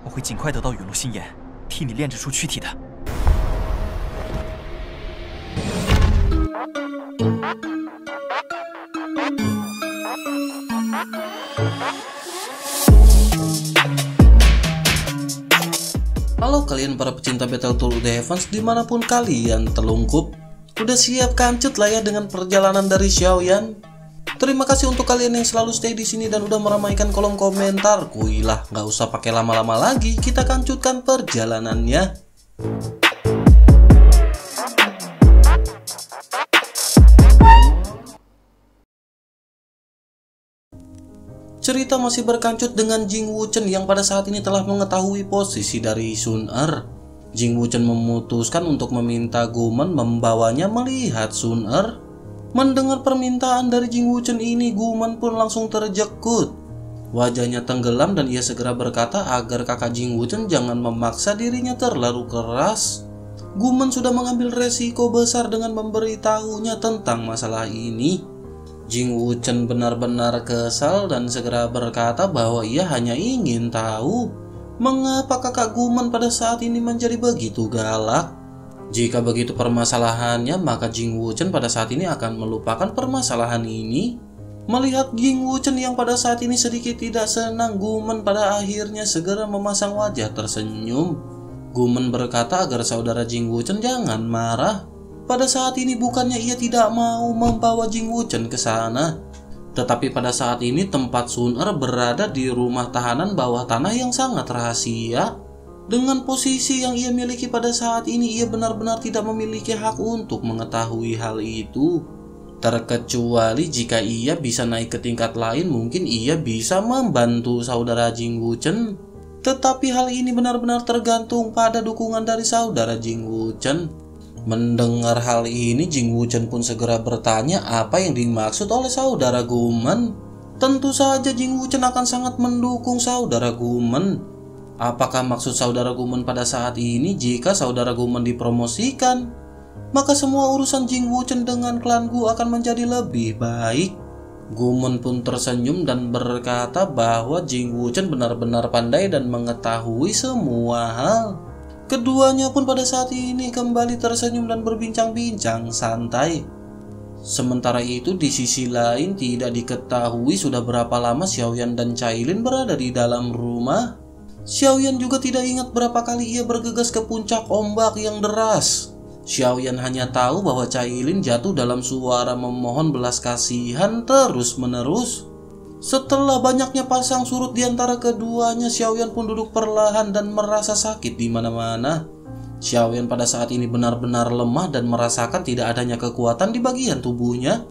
我会尽快得到陨落心眼，替你炼制出躯体的。Halo kalian para pecinta Battle Through The Heavens dimanapun kalian terlungkup, udah siap kancut lah ya dengan perjalanan dari Xiao Yan. Terima kasih untuk kalian yang selalu stay di sini dan udah meramaikan kolom komentar. Kuilah, nggak usah pakai lama-lama lagi, kita kancutkan perjalanannya. Cerita masih berkancut dengan Jing Wuchen yang pada saat ini telah mengetahui posisi dari Sun Er. Jing Wuchen memutuskan untuk meminta Gu Men membawanya melihat Sun Er. Mendengar permintaan dari Jing Wuchen ini, Gu Men pun langsung terjekut. Wajahnya tenggelam dan ia segera berkata agar kakak Jing Wuchen jangan memaksa dirinya terlalu keras. Gu Men sudah mengambil resiko besar dengan memberitahunya tentang masalah ini. Jing Wuchen benar-benar kesal dan segera berkata bahwa ia hanya ingin tahu mengapa kakak Gu Men pada saat ini menjadi begitu galak. Jika begitu permasalahannya, maka Jing Wuchen pada saat ini akan melupakan permasalahan ini. Melihat Jing Wuchen yang pada saat ini sedikit tidak senang, Gu Men pada akhirnya segera memasang wajah tersenyum. Gu Men berkata agar saudara Jing Wuchen jangan marah. Pada saat ini bukannya ia tidak mau membawa Jing Wuchen ke sana, tetapi pada saat ini tempat Sun Er berada di rumah tahanan bawah tanah yang sangat rahasia. Dengan posisi yang ia miliki pada saat ini, ia benar-benar tidak memiliki hak untuk mengetahui hal itu. Terkecuali jika ia bisa naik ke tingkat lain, mungkin ia bisa membantu saudara Jing Wuchen. Tetapi hal ini benar-benar tergantung pada dukungan dari saudara Jing Wuchen. Mendengar hal ini, Jing Wuchen pun segera bertanya apa yang dimaksud oleh saudara Gu Men. Tentu saja Jing Wuchen akan sangat mendukung saudara Gu Men. Apakah maksud saudara Gu Men pada saat ini jika saudara Gu Men dipromosikan, maka semua urusan Jing Wuchen dengan klan Gu akan menjadi lebih baik? Gu Men pun tersenyum dan berkata bahwa Jing Wuchen benar-benar pandai dan mengetahui semua hal. Keduanya pun pada saat ini kembali tersenyum dan berbincang-bincang santai. Sementara itu di sisi lain tidak diketahui sudah berapa lama Xiao Yan dan Cai Lin berada di dalam rumah. Xiao Yan juga tidak ingat berapa kali ia bergegas ke puncak ombak yang deras. Xiao Yan hanya tahu bahwa Cai Lin jatuh dalam suara memohon belas kasihan terus-menerus. Setelah banyaknya pasang surut di antara keduanya, Xiao Yan pun duduk perlahan dan merasa sakit di mana-mana. Xiao Yan pada saat ini benar-benar lemah dan merasakan tidak adanya kekuatan di bagian tubuhnya.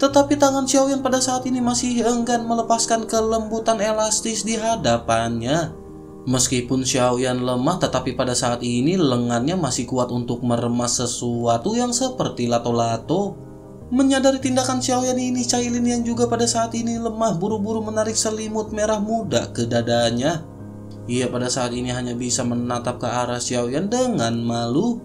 Tetapi tangan Xiao Yan pada saat ini masih enggan melepaskan kelembutan elastis di hadapannya. Meskipun Xiao Yan lemah, tetapi pada saat ini lengannya masih kuat untuk meremas sesuatu yang seperti lato-lato. Menyadari tindakan Xiao Yan ini, Cai Lin yang juga pada saat ini lemah buru-buru menarik selimut merah muda ke dadanya. Ia pada saat ini hanya bisa menatap ke arah Xiao Yan dengan malu.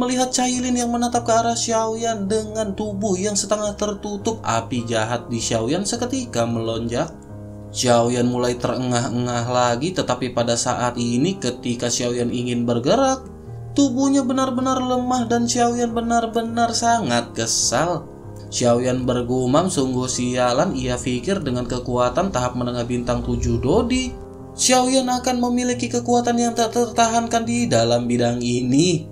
Melihat Cai Lin yang menatap ke arah Xiao Yan dengan tubuh yang setengah tertutup, api jahat di Xiao Yan seketika melonjak. Xiao Yan mulai terengah-engah lagi, tetapi pada saat ini ketika Xiao Yan ingin bergerak, tubuhnya benar-benar lemah dan Xiao Yan benar-benar sangat kesal. Xiao Yan bergumam, sungguh sialan, ia pikir dengan kekuatan tahap menengah bintang 7 Dou Di, Xiao Yan akan memiliki kekuatan yang tak tertahankan di dalam bidang ini.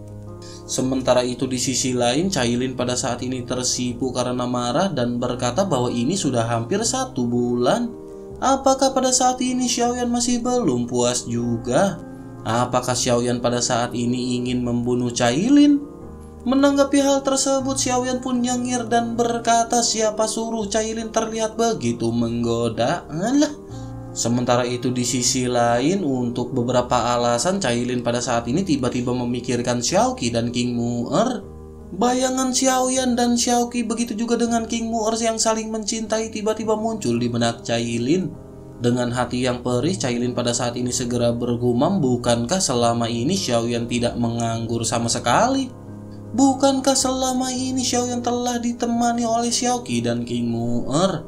Sementara itu di sisi lain, Cai Lin pada saat ini tersipu karena marah dan berkata bahwa ini sudah hampir 1 bulan. Apakah pada saat ini Xiao Yan masih belum puas juga? Apakah Xiao Yan pada saat ini ingin membunuh Cai Lin? Menanggapi hal tersebut, Xiao Yan pun nyengir dan berkata siapa suruh Cai Lin terlihat begitu menggoda. Alah. Sementara itu di sisi lain, untuk beberapa alasan Cai Lin pada saat ini tiba-tiba memikirkan Xiao Qi dan King Mu'er. Bayangan Xiao Yan dan Xiao Qi, begitu juga dengan King Mu'er yang saling mencintai, tiba-tiba muncul di benak Cai Lin. Dengan hati yang perih, Cai Lin pada saat ini segera bergumam, bukankah selama ini Xiao Yan tidak menganggur sama sekali? Bukankah selama ini Xiao Yan telah ditemani oleh Xiao Qi dan King Mu'er?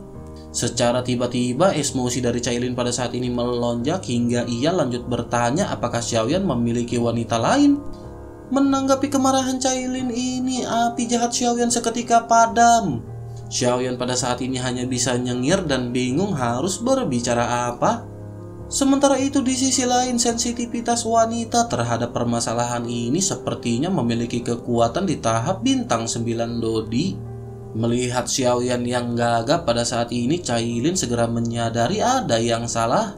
Secara tiba-tiba, emosi dari Cai Lin pada saat ini melonjak hingga ia lanjut bertanya apakah Xiao Yan memiliki wanita lain. Menanggapi kemarahan Cai Lin ini, api jahat Xiao Yan seketika padam. Xiao Yan pada saat ini hanya bisa nyengir dan bingung harus berbicara apa. Sementara itu di sisi lain, sensitivitas wanita terhadap permasalahan ini sepertinya memiliki kekuatan di tahap bintang 9 Dou Di. Melihat Xiao Yan yang gagap pada saat ini, Cai Lin segera menyadari ada yang salah.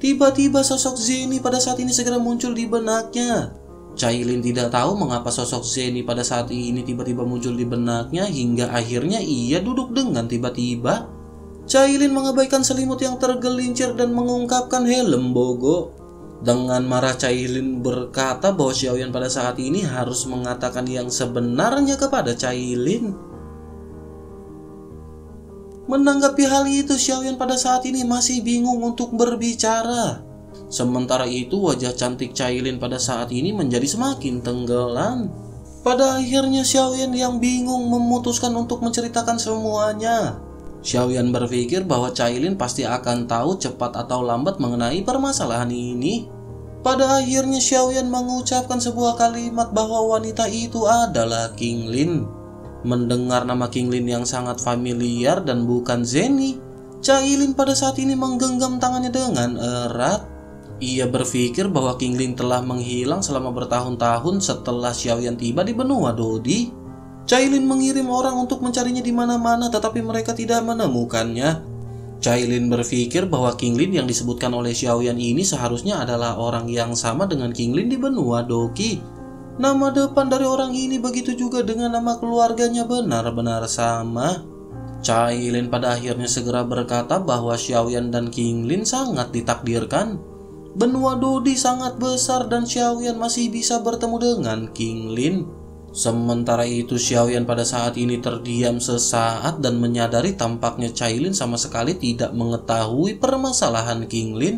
Tiba-tiba sosok Zeni pada saat ini segera muncul di benaknya. Cai Lin tidak tahu mengapa sosok Zeni pada saat ini tiba-tiba muncul di benaknya hingga akhirnya ia duduk dengan tiba-tiba. Cai Lin mengabaikan selimut yang tergelincir dan mengungkapkan helm bogo. Dengan marah Cai Lin berkata bahwa Xiao Yan pada saat ini harus mengatakan yang sebenarnya kepada Cai Lin. Menanggapi hal itu, Xiao Yan pada saat ini masih bingung untuk berbicara. Sementara itu, wajah cantik Cai Lin pada saat ini menjadi semakin tenggelam. Pada akhirnya, Xiao Yan yang bingung memutuskan untuk menceritakan semuanya. Xiao Yan berpikir bahwa Cai Lin pasti akan tahu cepat atau lambat mengenai permasalahan ini. Pada akhirnya, Xiao Yan mengucapkan sebuah kalimat bahwa wanita itu adalah King Lin. Mendengar nama King Lin yang sangat familiar dan bukan Zeni, Cai Lin pada saat ini menggenggam tangannya dengan erat. Ia berpikir bahwa King Lin telah menghilang selama bertahun-tahun setelah Xiao Yan tiba di benua Dou Di. Cai Lin mengirim orang untuk mencarinya di mana-mana, tetapi mereka tidak menemukannya. Cai Lin berpikir bahwa King Lin yang disebutkan oleh Xiao Yan ini seharusnya adalah orang yang sama dengan King Lin di benua Doki. Nama depan dari orang ini begitu juga dengan nama keluarganya benar-benar sama. Cai Lin pada akhirnya segera berkata bahwa Xiao Yan dan King Lin sangat ditakdirkan. Benua Dou Di sangat besar dan Xiao Yan masih bisa bertemu dengan King Lin. Sementara itu Xiao Yan pada saat ini terdiam sesaat dan menyadari tampaknya Cai Lin sama sekali tidak mengetahui permasalahan King Lin.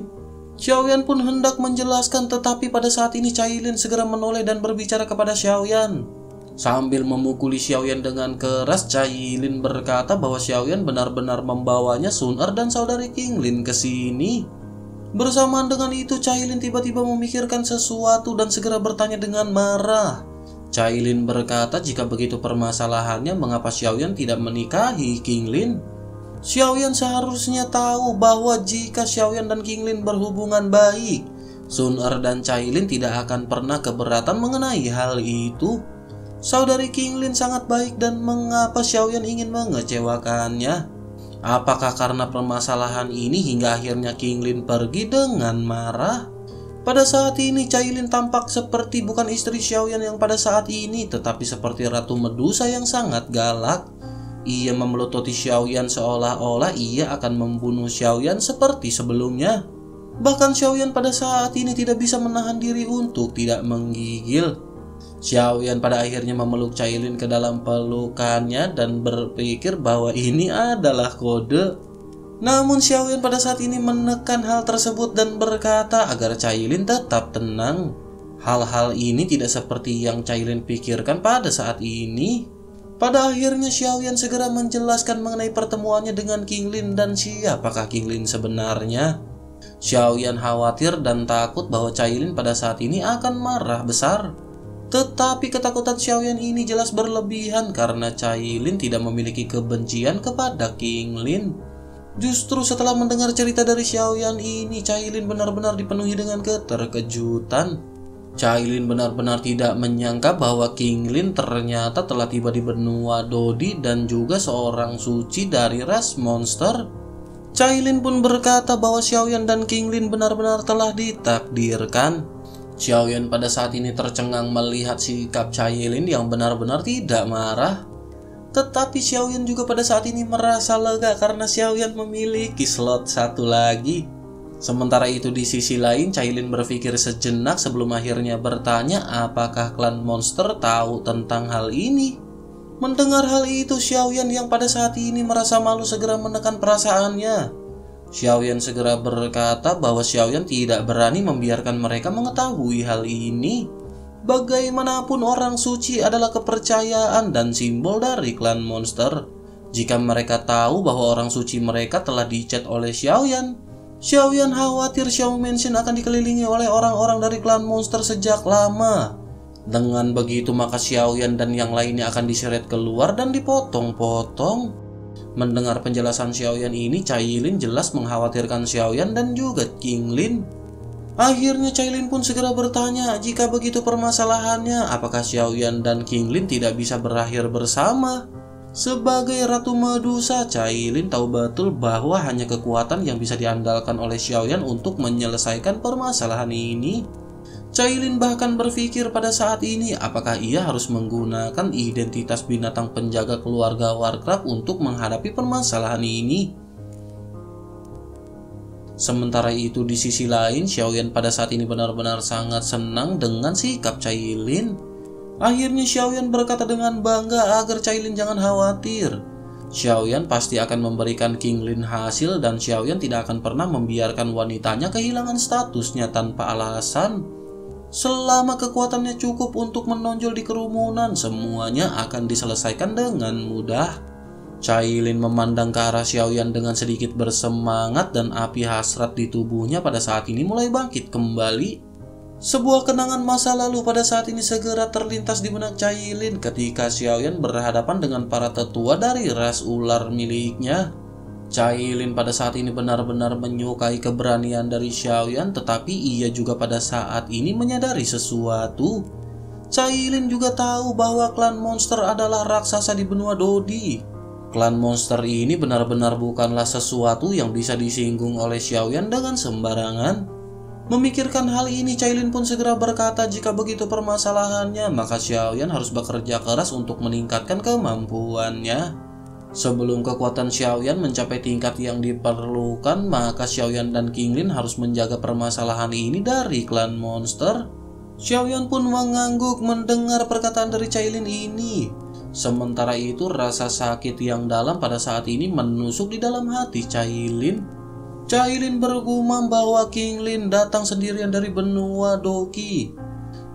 Xiao Yan pun hendak menjelaskan, tetapi pada saat ini Cai Lin segera menoleh dan berbicara kepada Xiao Yan. Sambil memukuli Xiao Yan dengan keras, Cai Lin berkata bahwa Xiao Yan benar-benar membawanya Sun Er dan saudari King Lin ke sini. Bersamaan dengan itu, Cai Lin tiba-tiba memikirkan sesuatu dan segera bertanya dengan marah. Cai Lin berkata jika begitu permasalahannya, mengapa Xiao Yan tidak menikahi King Lin? Xiao Yan seharusnya tahu bahwa jika Xiao Yan dan King Lin berhubungan baik, Sun Er dan Cai Lin tidak akan pernah keberatan mengenai hal itu. Saudari King Lin sangat baik dan mengapa Xiao Yan ingin mengecewakannya? Apakah karena permasalahan ini hingga akhirnya King Lin pergi dengan marah? Pada saat ini Cai Lin tampak seperti bukan istri Xiao Yan yang pada saat ini, tetapi seperti Ratu Medusa yang sangat galak. Ia memelototi Xiao Yan seolah-olah ia akan membunuh Xiao Yan seperti sebelumnya. Bahkan Xiao Yan pada saat ini tidak bisa menahan diri untuk tidak menggigil. Xiao Yan pada akhirnya memeluk Cai Lin ke dalam pelukannya dan berpikir bahwa ini adalah kode. Namun Xiao Yan pada saat ini menekan hal tersebut dan berkata agar Cai Lin tetap tenang. Hal-hal ini tidak seperti yang Cai Lin pikirkan pada saat ini. Pada akhirnya Xiao Yan segera menjelaskan mengenai pertemuannya dengan King Lin dan siapakah King Lin sebenarnya. Xiao Yan khawatir dan takut bahwa Cai Lin pada saat ini akan marah besar. Tetapi ketakutan Xiao Yan ini jelas berlebihan karena Cai Lin tidak memiliki kebencian kepada King Lin. Justru setelah mendengar cerita dari Xiao Yan ini, Cai Lin benar-benar dipenuhi dengan keterkejutan. Cai Lin benar-benar tidak menyangka bahwa King Lin ternyata telah tiba di benua Dou Di dan juga seorang suci dari ras monster. Cai Lin pun berkata bahwa Xiao Yan dan King Lin benar-benar telah ditakdirkan. Xiao Yan pada saat ini tercengang melihat sikap Cai Lin yang benar-benar tidak marah. Tetapi Xiao Yan juga pada saat ini merasa lega karena Xiao Yan memiliki slot satu lagi. Sementara itu di sisi lain, Cai Lin berpikir sejenak sebelum akhirnya bertanya apakah klan monster tahu tentang hal ini. Mendengar hal itu, Xiao Yan yang pada saat ini merasa malu segera menekan perasaannya. Xiao Yan segera berkata bahwa Xiao Yan tidak berani membiarkan mereka mengetahui hal ini. Bagaimanapun orang suci adalah kepercayaan dan simbol dari klan monster. jika mereka tahu bahwa orang suci mereka telah dicat oleh Xiao Yan. Xiao Yan khawatir Xiao Mansion akan dikelilingi oleh orang-orang dari klan monster sejak lama. Dengan begitu maka Xiao Yan dan yang lainnya akan diseret keluar dan dipotong-potong. Mendengar penjelasan Xiao Yan ini, Cai Lin jelas mengkhawatirkan Xiao Yan dan juga King Lin. Akhirnya Cai Lin pun segera bertanya, jika begitu permasalahannya, apakah Xiao Yan dan King Lin tidak bisa berakhir bersama? Sebagai Ratu Medusa, Cai Lin tahu betul bahwa hanya kekuatan yang bisa diandalkan oleh Xiao Yan untuk menyelesaikan permasalahan ini. Cai Lin bahkan berpikir pada saat ini, apakah ia harus menggunakan identitas binatang penjaga keluarga Warcraft untuk menghadapi permasalahan ini. Sementara itu di sisi lain, Xiao Yan pada saat ini benar-benar sangat senang dengan sikap Cai Lin. Akhirnya Xiao Yan berkata dengan bangga agar Cai Lin jangan khawatir. Xiao Yan pasti akan memberikan King Lin hasil dan Xiao Yan tidak akan pernah membiarkan wanitanya kehilangan statusnya tanpa alasan. Selama kekuatannya cukup untuk menonjol di kerumunan, semuanya akan diselesaikan dengan mudah. Cai Lin memandang ke arah Xiao Yan dengan sedikit bersemangat dan api hasrat di tubuhnya pada saat ini mulai bangkit kembali. Sebuah kenangan masa lalu pada saat ini segera terlintas di benak Cai Lin ketika Xiao Yan berhadapan dengan para tetua dari ras ular miliknya. Cai Lin pada saat ini benar-benar menyukai keberanian dari Xiao Yan, tetapi ia juga pada saat ini menyadari sesuatu. Cai Lin juga tahu bahwa klan monster adalah raksasa di benua Dou Di. Klan monster ini benar-benar bukanlah sesuatu yang bisa disinggung oleh Xiao Yan dengan sembarangan. Memikirkan hal ini, Cai Lin pun segera berkata jika begitu permasalahannya, maka Xiao Yan harus bekerja keras untuk meningkatkan kemampuannya. Sebelum kekuatan Xiao Yan mencapai tingkat yang diperlukan, maka Xiao Yan dan King Lin harus menjaga permasalahan ini dari klan monster. Xiao Yan pun mengangguk mendengar perkataan dari Cai Lin ini. Sementara itu rasa sakit yang dalam pada saat ini menusuk di dalam hati Cai Lin. Cai Lin bergumam bahwa King Lin datang sendirian dari benua Doki.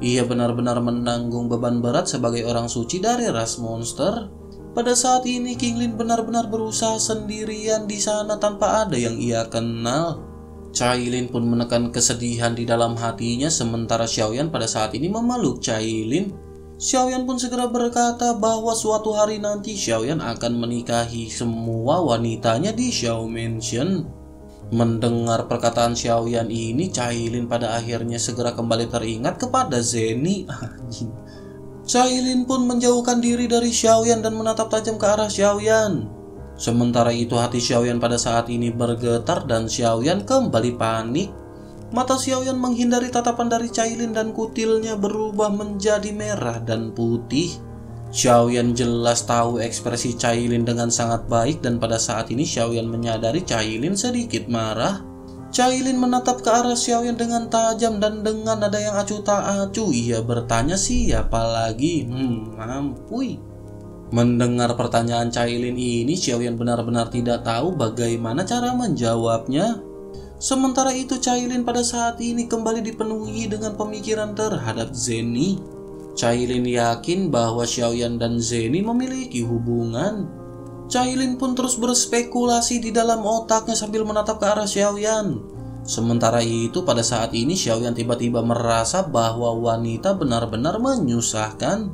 Ia benar-benar menanggung beban berat sebagai orang suci dari ras monster. Pada saat ini King Lin benar-benar berusaha sendirian di sana tanpa ada yang ia kenal. Cai Lin pun menekan kesedihan di dalam hatinya sementara Xiao Yan pada saat ini memeluk Cai Lin. Xiao Yan pun segera berkata bahwa suatu hari nanti Xiao Yan akan menikahi semua wanitanya di Xiao Mansion. Mendengar perkataan Xiao Yan ini, Cai Lin pada akhirnya segera kembali teringat kepada Zeni. Cai Lin pun menjauhkan diri dari Xiao Yan dan menatap tajam ke arah Xiao Yan. Sementara itu hati Xiao Yan pada saat ini bergetar dan Xiao Yan kembali panik. Mata Xiao Yan menghindari tatapan dari Cai Lin dan kutilnya berubah menjadi merah dan putih. Xiao Yan jelas tahu ekspresi Cai Lin dengan sangat baik dan pada saat ini Xiao Yan menyadari Cai Lin sedikit marah. Cai Lin menatap ke arah Xiao Yan dengan tajam dan dengan nada yang acuh tak acuh ia bertanya siapa lagi? Mampui. Mendengar pertanyaan Cai Lin ini, Xiao Yan benar-benar tidak tahu bagaimana cara menjawabnya. Sementara itu Cai Lin pada saat ini kembali dipenuhi dengan pemikiran terhadap Zeni. Cai Lin yakin bahwa Xiao Yan dan Zeni memiliki hubungan. Cai Lin pun terus berspekulasi di dalam otaknya sambil menatap ke arah Xiao Yan. Sementara itu pada saat ini Xiao Yan tiba-tiba merasa bahwa wanita benar-benar menyusahkan.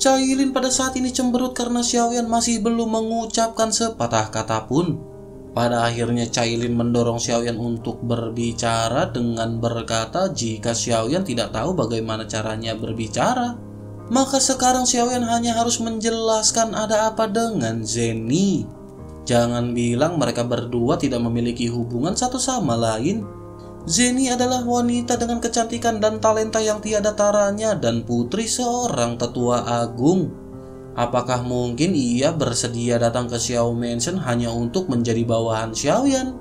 Cai Lin pada saat ini cemberut karena Xiao Yan masih belum mengucapkan sepatah kata pun. Pada akhirnya Cai Lin mendorong Xiao Yan untuk berbicara dengan berkata jika Xiao Yan tidak tahu bagaimana caranya berbicara, maka sekarang Xiao Yan hanya harus menjelaskan ada apa dengan Zeni. Jangan bilang mereka berdua tidak memiliki hubungan satu sama lain. Zeni adalah wanita dengan kecantikan dan talenta yang tiada taranya dan putri seorang tetua agung. Apakah mungkin ia bersedia datang ke Xiao Mansion hanya untuk menjadi bawahan Xiao Yan?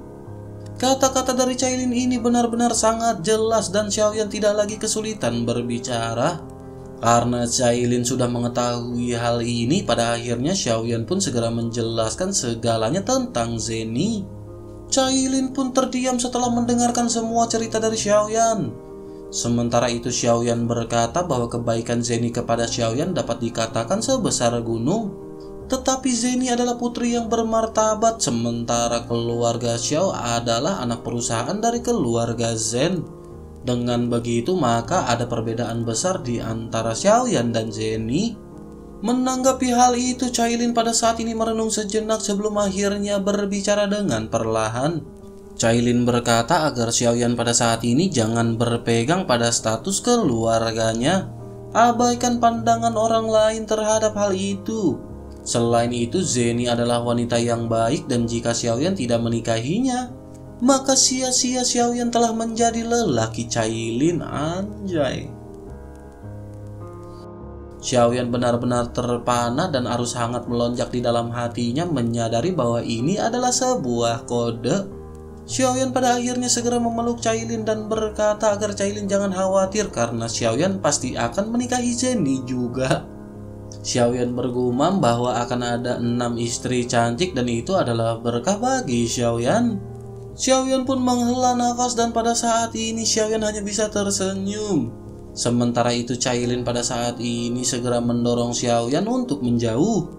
Kata-kata dari Cai Lin ini benar-benar sangat jelas dan Xiao Yan tidak lagi kesulitan berbicara. Karena Cai Lin sudah mengetahui hal ini, pada akhirnya Xiao Yan pun segera menjelaskan segalanya tentang Zeni. Cai Lin pun terdiam setelah mendengarkan semua cerita dari Xiao Yan. Sementara itu Xiao Yan berkata bahwa kebaikan Zeni kepada Xiao Yan dapat dikatakan sebesar gunung. Tetapi Zeni adalah putri yang bermartabat, sementara keluarga Xiao adalah anak perusahaan dari keluarga Zhen. Dengan begitu maka ada perbedaan besar di antara Xiao Yan dan Zeni. Menanggapi hal itu, Cai Lin pada saat ini merenung sejenak sebelum akhirnya berbicara dengan perlahan. Cai Lin berkata agar Xiao Yan pada saat ini jangan berpegang pada status keluarganya. Abaikan pandangan orang lain terhadap hal itu. Selain itu, Zeni adalah wanita yang baik dan jika Xiao Yan tidak menikahinya, maka sia-sia Xiao Yan telah menjadi lelaki Cai Lin, anjay. Xiao Yan benar-benar terpana dan arus hangat melonjak di dalam hatinya menyadari bahwa ini adalah sebuah kode. Xiao Yan pada akhirnya segera memeluk Cai Lin dan berkata agar Cai Lin jangan khawatir karena Xiao Yan pasti akan menikahi Zeni juga. Xiao Yan bergumam bahwa akan ada 6 istri cantik dan itu adalah berkah bagi Xiao Yan. Xiao Yan pun menghela nafas dan pada saat ini Xiao Yan hanya bisa tersenyum. Sementara itu Cai Lin pada saat ini segera mendorong Xiao Yan untuk menjauh.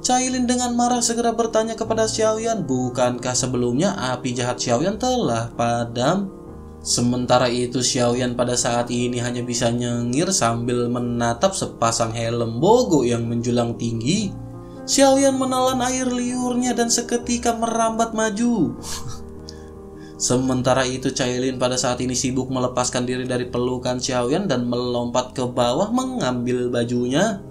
Cai Lin dengan marah segera bertanya kepada Xiao Yan, bukankah sebelumnya api jahat Xiao Yan telah padam? Sementara itu Xiao Yan pada saat ini hanya bisa nyengir sambil menatap sepasang helm bogo yang menjulang tinggi. Xiao Yan menelan air liurnya dan seketika merambat maju. Sementara itu Cai Lin pada saat ini sibuk melepaskan diri dari pelukan Xiao Yan dan melompat ke bawah mengambil bajunya.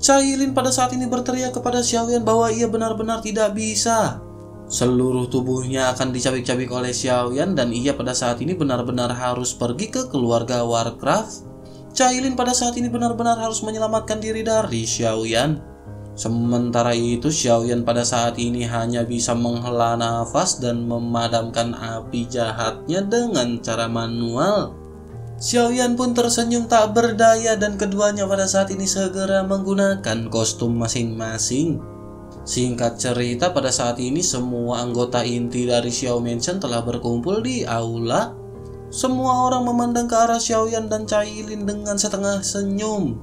Cai Lin pada saat ini berteriak kepada Xiao Yan bahwa ia benar-benar tidak bisa. Seluruh tubuhnya akan dicabik-cabik oleh Xiao Yan dan ia pada saat ini benar-benar harus pergi ke keluarga Warcraft. Cai Lin pada saat ini benar-benar harus menyelamatkan diri dari Xiao Yan. Sementara itu Xiao Yan pada saat ini hanya bisa menghela nafas dan memadamkan api jahatnya dengan cara manual. Xiao Yan pun tersenyum tak berdaya dan keduanya pada saat ini segera menggunakan kostum masing-masing. Singkat cerita pada saat ini semua anggota inti dari Xiao Mansion telah berkumpul di aula. Semua orang memandang ke arah Xiao Yan dan Cai Lin dengan setengah senyum.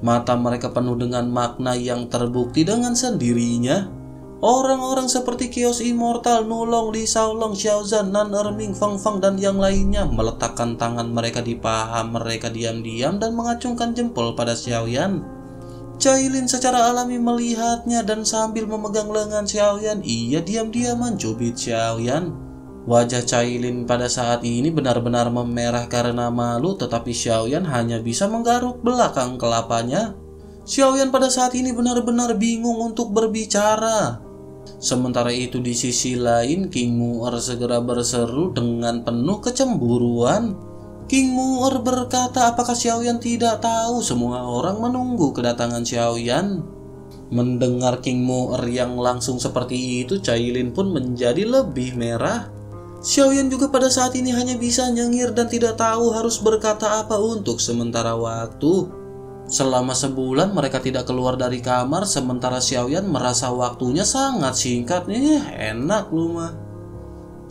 Mata mereka penuh dengan makna yang terbukti dengan sendirinya. Orang-orang seperti Kios Immortal, Nulong, Li Shaolong, Xiao Zhan, Nan Erming, Feng dan yang lainnya meletakkan tangan mereka di paha mereka diam-diam dan mengacungkan jempol pada Xiao Yan. Cai Lin secara alami melihatnya dan sambil memegang lengan Xiao Yan, ia diam-diam mencubit Xiao Yan. Wajah Cai Lin pada saat ini benar-benar memerah karena malu, tetapi Xiao Yan hanya bisa menggaruk belakang kelapanya. Xiao Yan pada saat ini benar-benar bingung untuk berbicara. Sementara itu di sisi lain King Mu'er segera berseru dengan penuh kecemburuan. King Mu'er berkata apakah Xiao Yan tidak tahu semua orang menunggu kedatangan Xiao Yan. Mendengar King Mu'er yang langsung seperti itu, Cai Lin pun menjadi lebih merah. Xiao Yan juga pada saat ini hanya bisa nyengir dan tidak tahu harus berkata apa untuk sementara waktu. Selama sebulan mereka tidak keluar dari kamar, sementara Xiao Yan merasa waktunya sangat singkat. Enak lu mah.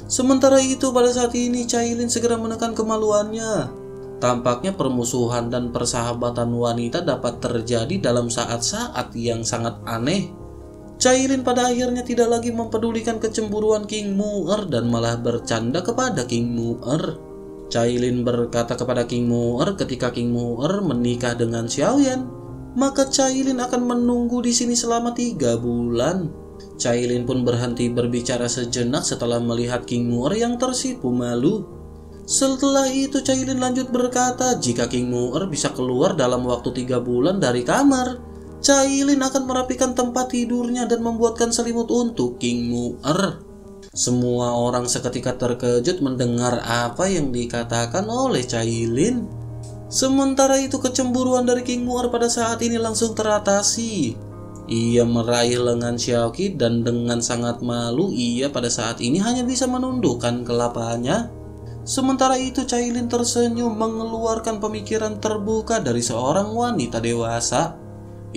Sementara itu pada saat ini Cai Lin segera menekan kemaluannya. Tampaknya permusuhan dan persahabatan wanita dapat terjadi dalam saat-saat yang sangat aneh. Cai Lin pada akhirnya tidak lagi mempedulikan kecemburuan King Mu'er dan malah bercanda kepada King Mu'er. Cai Lin berkata kepada King Mu'er ketika King Mu'er menikah dengan Xiao Yan, maka Cai Lin akan menunggu di sini selama 3 bulan. Cai Lin pun berhenti berbicara sejenak setelah melihat King Mu'er yang tersipu malu. Setelah itu Cai Lin lanjut berkata jika King Mu'er bisa keluar dalam waktu 3 bulan dari kamar, Cai Lin akan merapikan tempat tidurnya dan membuatkan selimut untuk King Mu'er. Semua orang seketika terkejut mendengar apa yang dikatakan oleh Cai Lin. Sementara itu kecemburuan dari King Mu'er pada saat ini langsung teratasi. Ia meraih lengan Xiao Qi dan dengan sangat malu ia pada saat ini hanya bisa menundukkan kelapanya. Sementara itu Cai Lin tersenyum mengeluarkan pemikiran terbuka dari seorang wanita dewasa.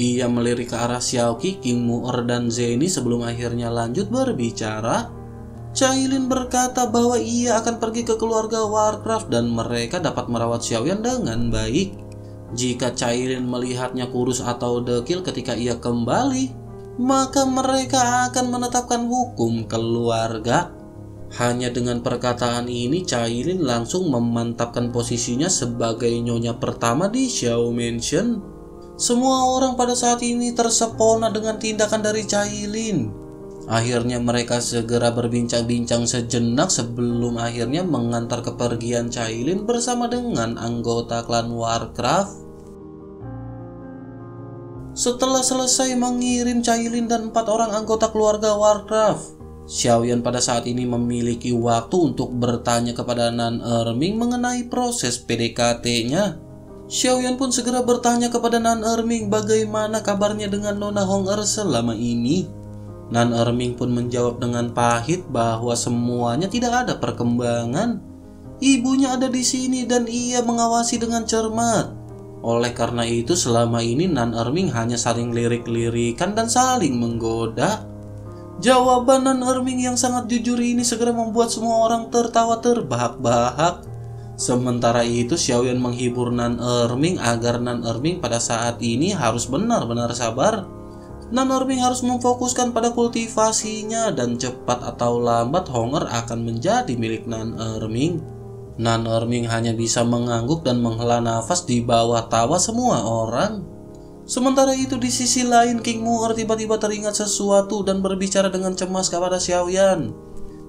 Ia melirik ke arah Xiao Qi, King Mu'er dan Zeni sebelum akhirnya lanjut berbicara. Cai Lin berkata bahwa ia akan pergi ke keluarga Warcraft dan mereka dapat merawat Xiao Yan dengan baik. Jika Cai Lin melihatnya kurus atau dekil ketika ia kembali, maka mereka akan menetapkan hukum keluarga. Hanya dengan perkataan ini, Cai Lin langsung memantapkan posisinya sebagai nyonya pertama di Xiao Mansion. Semua orang pada saat ini tersepona dengan tindakan dari Cai Lin. Akhirnya mereka segera berbincang-bincang sejenak sebelum akhirnya mengantar kepergian Cai Lin bersama dengan anggota Klan Warcraft. Setelah selesai mengirim Cai Lin dan 4 orang anggota keluarga Warcraft, Xiao Yan pada saat ini memiliki waktu untuk bertanya kepada Nan Erming mengenai proses PDKT-nya. Xiao Yan pun segera bertanya kepada Nan Erming bagaimana kabarnya dengan Nona Hong Er selama ini. Nan Erming pun menjawab dengan pahit bahwa semuanya tidak ada perkembangan. Ibunya ada di sini dan ia mengawasi dengan cermat. Oleh karena itu selama ini Nan Erming hanya saling lirik-lirikan dan saling menggoda. Jawaban Nan Erming yang sangat jujur ini segera membuat semua orang tertawa terbahak-bahak. Sementara itu Xiao Yan menghibur Nan Erming agar Nan Erming pada saat ini harus benar-benar sabar. Nan Erming harus memfokuskan pada kultivasinya dan cepat atau lambat Hong Er akan menjadi milik Nan Erming. Nan Erming hanya bisa mengangguk dan menghela nafas di bawah tawa semua orang. Sementara itu di sisi lain King Mu'er tiba-tiba teringat sesuatu dan berbicara dengan cemas kepada Xiao Yan.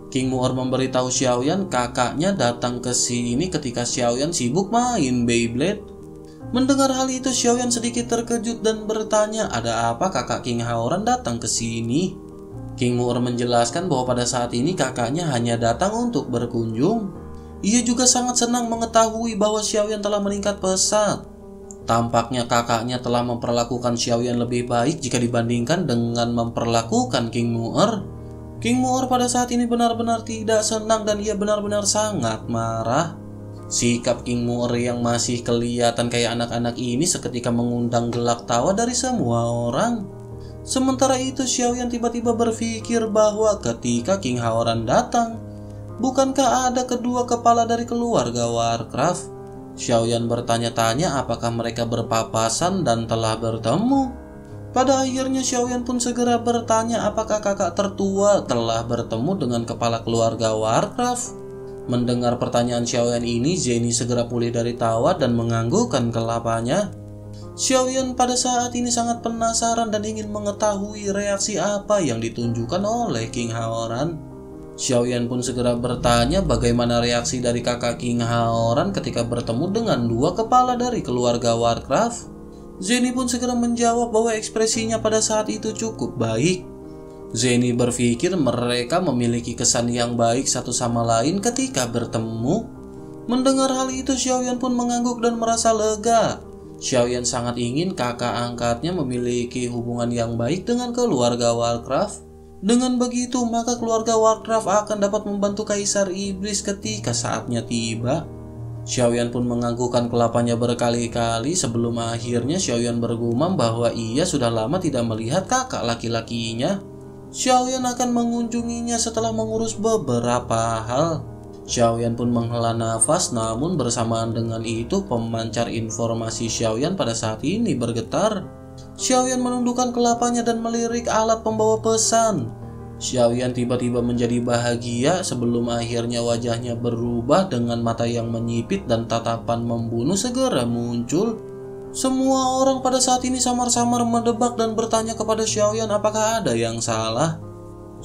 King Mu'er memberitahu Xiao Yan kakaknya datang ke sini ketika Xiao Yan sibuk main Beyblade. Mendengar hal itu Xiao Yan sedikit terkejut dan bertanya ada apa kakak King Haoran datang ke sini. King Mu'er menjelaskan bahwa pada saat ini kakaknya hanya datang untuk berkunjung. Ia juga sangat senang mengetahui bahwa Xiao Yan telah meningkat pesat. Tampaknya kakaknya telah memperlakukan Xiao Yan lebih baik jika dibandingkan dengan memperlakukan King Mu'er. King Mu'er pada saat ini benar-benar tidak senang dan ia benar-benar sangat marah. Sikap King Mu'er yang masih kelihatan kayak anak-anak ini seketika mengundang gelak tawa dari semua orang. Sementara itu Xiao Yan tiba-tiba berpikir bahwa ketika King Haoran datang, bukankah ada kedua kepala dari keluarga Warcraft? Xiao Yan bertanya-tanya apakah mereka berpapasan dan telah bertemu. Pada akhirnya Xiao Yan pun segera bertanya apakah kakak tertua telah bertemu dengan kepala keluarga Warcraft. Mendengar pertanyaan Xiao Yan ini, Zeni segera pulih dari tawa dan menganggukkan kelapanya. Xiao Yan pada saat ini sangat penasaran dan ingin mengetahui reaksi apa yang ditunjukkan oleh King Haoran. Xiao Yan pun segera bertanya bagaimana reaksi dari kakak King Haoran ketika bertemu dengan dua kepala dari keluarga Warcraft. Zeni pun segera menjawab bahwa ekspresinya pada saat itu cukup baik. Zeni berpikir mereka memiliki kesan yang baik satu sama lain ketika bertemu. Mendengar hal itu Xiao Yan pun mengangguk dan merasa lega. Xiao Yan sangat ingin kakak angkatnya memiliki hubungan yang baik dengan keluarga Warcraft. Dengan begitu, maka keluarga Warcraft akan dapat membantu Kaisar Iblis ketika saatnya tiba. Xiao Yan pun menganggukkan kelapanya berkali-kali sebelum akhirnya Xiao Yan bergumam bahwa ia sudah lama tidak melihat kakak laki-lakinya. Xiao Yan akan mengunjunginya setelah mengurus beberapa hal. Xiao Yan pun menghela nafas, namun bersamaan dengan itu pemancar informasi Xiao Yan pada saat ini bergetar. Xiao Yan menundukkan kelapanya dan melirik alat pembawa pesan. Xiao Yan tiba-tiba menjadi bahagia sebelum akhirnya wajahnya berubah dengan mata yang menyipit dan tatapan membunuh segera muncul. Semua orang pada saat ini samar-samar mendebak dan bertanya kepada Xiao Yan apakah ada yang salah.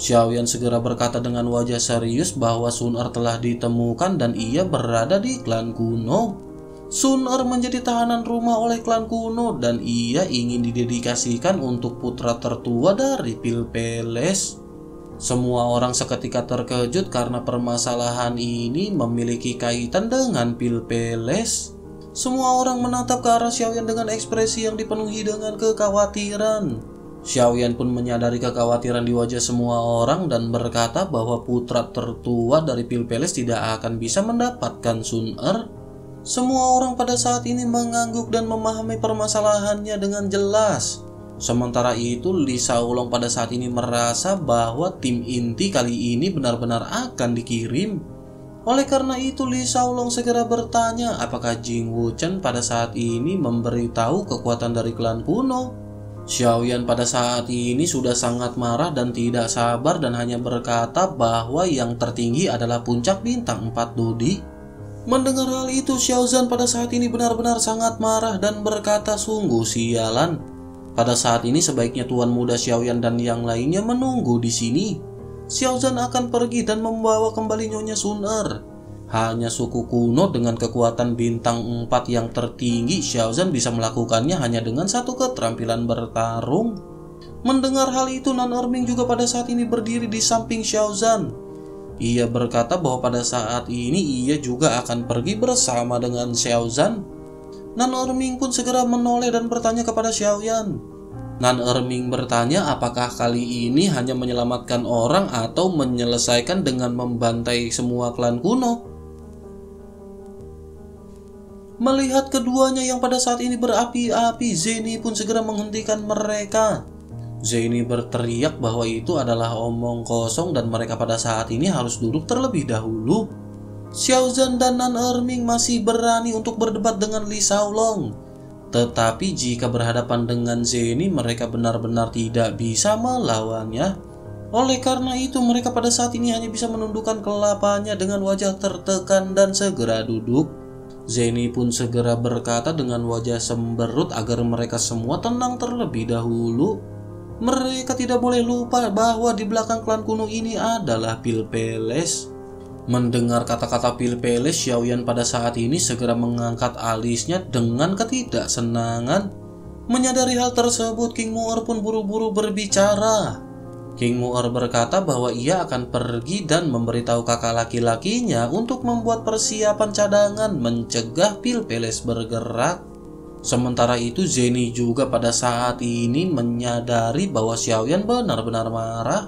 Xiao Yan segera berkata dengan wajah serius bahwa Sun Er telah ditemukan dan ia berada di Klan Kuno. Sun Er menjadi tahanan rumah oleh Klan Kuno dan ia ingin didedikasikan untuk putra tertua dari Pil Peles. Semua orang seketika terkejut karena permasalahan ini memiliki kaitan dengan Pil Peles. Semua orang menatap ke arah Xiao Yan dengan ekspresi yang dipenuhi dengan kekhawatiran. Xiao Yan pun menyadari kekhawatiran di wajah semua orang dan berkata bahwa putra tertua dari Pil Peles tidak akan bisa mendapatkan Sun Er. Semua orang pada saat ini mengangguk dan memahami permasalahannya dengan jelas. Sementara itu, Li Shaolong pada saat ini merasa bahwa tim inti kali ini benar-benar akan dikirim. Oleh karena itu, Li Shaolong segera bertanya apakah Jing Wuchen pada saat ini memberitahu kekuatan dari Klan Kuno. Xiao Yan pada saat ini sudah sangat marah dan tidak sabar dan hanya berkata bahwa yang tertinggi adalah puncak bintang 4 Dou Di. Mendengar hal itu, Xiao Zhan pada saat ini benar-benar sangat marah dan berkata sungguh sialan. Pada saat ini sebaiknya tuan muda Xiao Yan dan yang lainnya menunggu di sini. Xiao Zhan akan pergi dan membawa kembali Nyonya Sun Er. Hanya suku kuno dengan kekuatan bintang 4 yang tertinggi, Xiao Zhan bisa melakukannya hanya dengan satu keterampilan bertarung. Mendengar hal itu, Nan Erming juga pada saat ini berdiri di samping Xiao Zhan. Ia berkata bahwa pada saat ini ia juga akan pergi bersama dengan Xiao Zhan. Nan Erming pun segera menoleh dan bertanya kepada Xiao Yan. Nan Erming bertanya apakah kali ini hanya menyelamatkan orang atau menyelesaikan dengan membantai semua klan kuno. Melihat keduanya yang pada saat ini berapi-api, Zeni pun segera menghentikan mereka. Zeni berteriak bahwa itu adalah omong kosong dan mereka pada saat ini harus duduk terlebih dahulu. Xiao Zhan dan Nan Erming masih berani untuk berdebat dengan Li Shaolong. Tetapi jika berhadapan dengan Zeni, mereka benar-benar tidak bisa melawannya. Oleh karena itu, mereka pada saat ini hanya bisa menundukkan kelapanya dengan wajah tertekan dan segera duduk. Zeni pun segera berkata dengan wajah semberut agar mereka semua tenang terlebih dahulu. Mereka tidak boleh lupa bahwa di belakang klan kuno ini adalah Pil Peles. Mendengar kata-kata Pil Peles, Xiao Yan pada saat ini segera mengangkat alisnya dengan ketidaksenangan. Menyadari hal tersebut, King Mu'er pun buru-buru berbicara. King Mu'er berkata bahwa ia akan pergi dan memberitahu kakak laki-lakinya untuk membuat persiapan cadangan mencegah Pil Peles bergerak. Sementara itu, Zeni juga pada saat ini menyadari bahwa Xiao Yan benar-benar marah.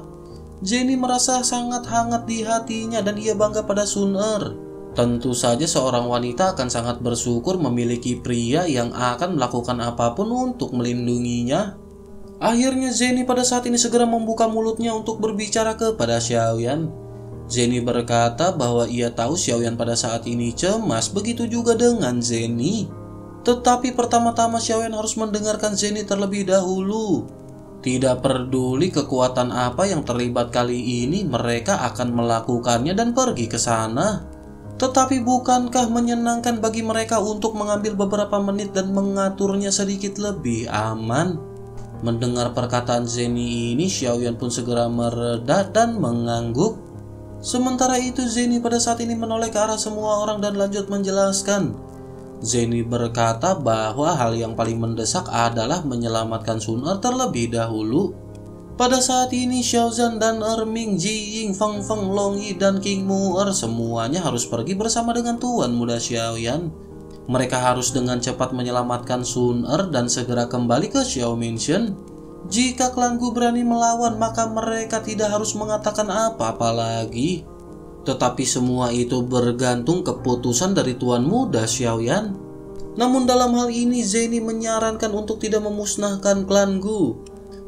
Zeni merasa sangat hangat di hatinya dan ia bangga pada Sun Er. Tentu saja seorang wanita akan sangat bersyukur memiliki pria yang akan melakukan apapun untuk melindunginya. Akhirnya Zeni pada saat ini segera membuka mulutnya untuk berbicara kepada Xiao Yan. Zeni berkata bahwa ia tahu Xiao Yan pada saat ini cemas, begitu juga dengan Zeni. Tetapi pertama-tama Xiao Yan harus mendengarkan Zeni terlebih dahulu. Tidak peduli kekuatan apa yang terlibat kali ini, mereka akan melakukannya dan pergi ke sana. Tetapi bukankah menyenangkan bagi mereka untuk mengambil beberapa menit dan mengaturnya sedikit lebih aman? Mendengar perkataan Zeni ini, Xiao Yan pun segera mereda dan mengangguk. Sementara itu, Zeni pada saat ini menoleh ke arah semua orang dan lanjut menjelaskan. Zeni berkata bahwa hal yang paling mendesak adalah menyelamatkan Sun Er terlebih dahulu. Pada saat ini, Xiao Zhan dan Erming, Ji Ying, Feng Feng, Long Yi, dan King Mu'er semuanya harus pergi bersama dengan tuan muda Xiao Yan. Mereka harus dengan cepat menyelamatkan Sun Er dan segera kembali ke Xiao Mansion. Jika klan Gu berani melawan, maka mereka tidak harus mengatakan apa-apa lagi. Tetapi semua itu bergantung keputusan dari tuan muda Xiao Yan. Namun dalam hal ini, Zeni menyarankan untuk tidak memusnahkan klan Gu.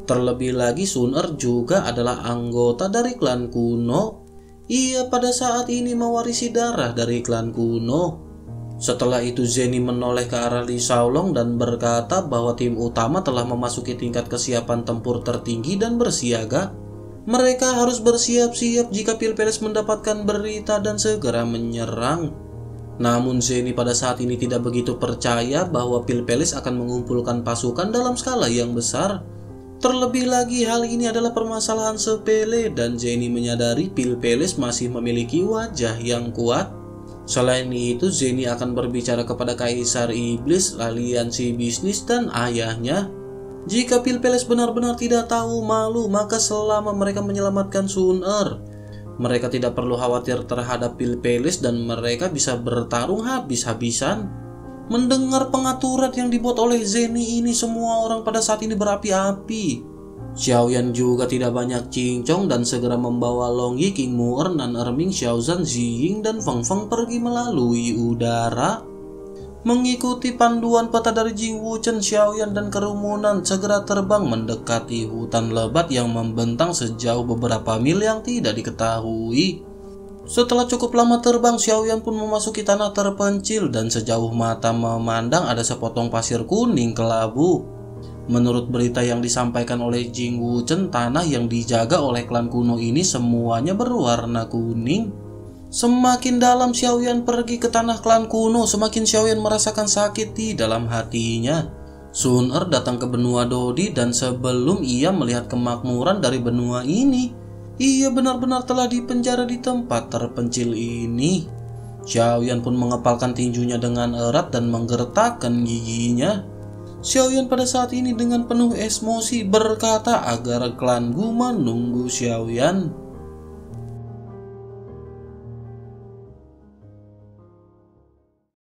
Terlebih lagi, Sun Er juga adalah anggota dari klan Kuno. Ia pada saat ini mewarisi darah dari klan Kuno. Setelah itu, Zeni menoleh ke arah Li Shaolong dan berkata bahwa tim utama telah memasuki tingkat kesiapan tempur tertinggi dan bersiaga. Mereka harus bersiap-siap jika Pil Peles mendapatkan berita dan segera menyerang. Namun Zeni pada saat ini tidak begitu percaya bahwa Pil Peles akan mengumpulkan pasukan dalam skala yang besar. Terlebih lagi, hal ini adalah permasalahan sepele dan Zeni menyadari Pil Peles masih memiliki wajah yang kuat. Selain itu, Zeni akan berbicara kepada Kaisar Iblis, aliansi bisnis, dan ayahnya. Jika Pil Peles benar-benar tidak tahu malu, maka selama mereka menyelamatkan Sun Er, mereka tidak perlu khawatir terhadap Pil Peles dan mereka bisa bertarung habis-habisan. Mendengar pengaturan yang dibuat oleh Zeni ini, semua orang pada saat ini berapi-api. Xiao Yan juga tidak banyak cincong dan segera membawa Long Yi, King Mu'er, Nan Erming, Xiao Zhan, Ji Ying, dan Feng Feng pergi melalui udara. Mengikuti panduan peta dari Jing Wuchen, Xiao Yan dan kerumunan segera terbang mendekati hutan lebat yang membentang sejauh beberapa mil yang tidak diketahui. Setelah cukup lama terbang, Xiao Yan pun memasuki tanah terpencil dan sejauh mata memandang ada sepotong pasir kuning kelabu. Menurut berita yang disampaikan oleh Jing Wuchen, tanah yang dijaga oleh klan Kuno ini semuanya berwarna kuning. Semakin dalam Xiao Yan pergi ke tanah klan Kuno, semakin Xiao Yan merasakan sakit di dalam hatinya. Sun Er datang ke benua Dodi dan sebelum ia melihat kemakmuran dari benua ini, ia benar-benar telah dipenjara di tempat terpencil ini. Xiao Yan pun mengepalkan tinjunya dengan erat dan menggertakkan giginya. Xiao Yan pada saat ini dengan penuh emosi berkata agar klan Gu menunggu Xiao Yan.